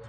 Right.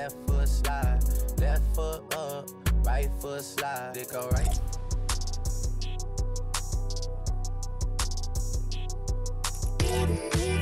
Left foot slide, left foot up, right foot slide, they go right.